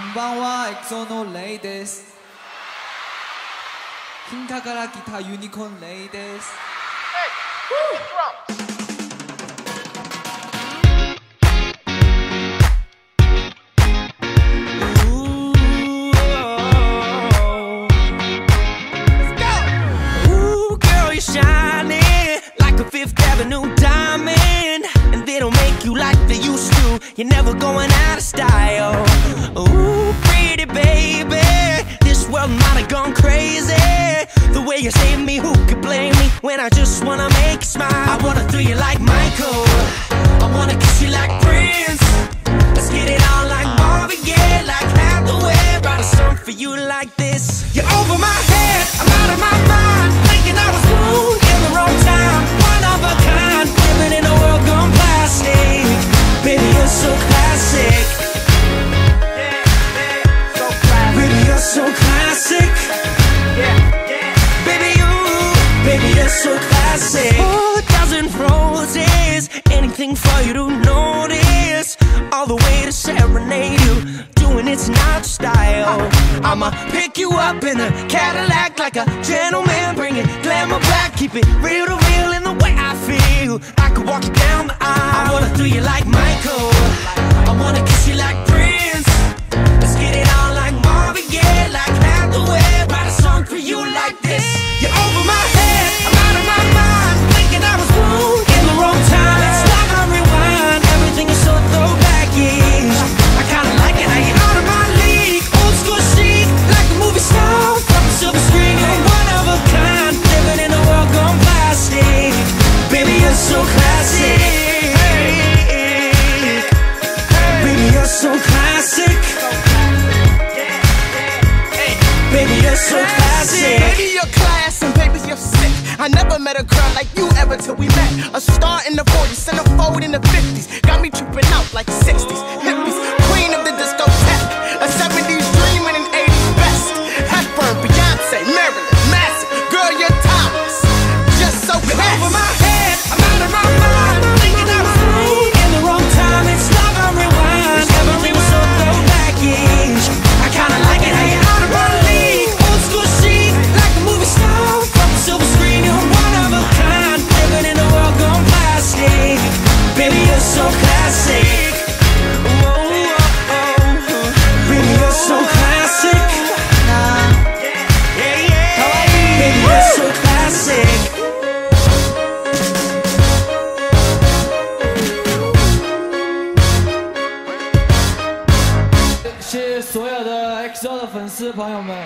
Konbanwa, EXO ladies. Hintakara Kita Unicorn ladies. Hey, woo! The drums. You're never going out of style. Ooh, pretty baby, this world might have gone crazy. The way you save me, who could blame me? When I just wanna make you smile. I wanna do you like Michael, I wanna kiss you like Prince. Let's get it on like Marvin, yeah, like Hathaway. Write a song for you like this. You're over my head, I'm out of my mind, thinking I was born in the wrong time. One of a kind, living in a world gone plastic. Baby, you're so classic. Baby, you're so classic. Baby, you're so classic. 4,000 roses, anything for you to notice. All the way to serenade you, doing it's not style. I'ma pick you up in a Cadillac like a gentleman, bring it glamour back, keep it real to real in the way I feel. I could walk you down the aisle. I wanna do you like Michael, I wanna kiss you like Prince. Let's get it on like Marvin, yeah, like Hathaway. Write a song for you like this. You're over my head, I'm out of my mind, thinking I was wrong in the wrong time. Let's stop and rewind, everything is so throwback-ish. I kinda like it, how you're out of my league. Old school chic, like a movie star from a silver screen. You're one of a kind, living in a world gone plastic. Baby, you're so classic. So classic. Baby, you're so classic. Baby, you're class and baby, you're sick. I never met a girl like you ever till we met. A star in the 40s, centerfold in the 50s. Got me tripping out like 60s, hippies. Queen of the discotheque. A 70s dream and an 80s best. Hepburn, Beyonce, Marilyn, Manson. Girl, you're timeless. Just so classy. Over my head, I'm out of my mind. Thinking I was rude in the wrong time. It's love I rewind. So classic. Baby, you're so classic. Baby, you're so classic.谢谢所有的EXO的粉丝朋友们。